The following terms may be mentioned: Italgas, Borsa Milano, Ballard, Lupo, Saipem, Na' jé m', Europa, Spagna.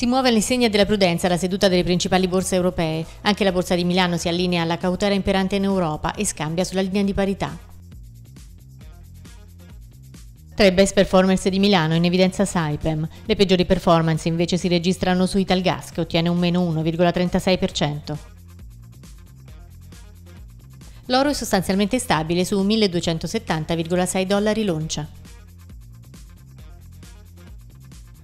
Si muove l'insegna della prudenza la seduta delle principali borse europee. Anche la borsa di Milano si allinea alla cautela imperante in Europa e scambia sulla linea di parità. Tra i best performers di Milano in evidenza Saipem. Le peggiori performance invece si registrano su Italgas, che ottiene un -1,36%. L'oro è sostanzialmente stabile su $1.270,6 l'oncia.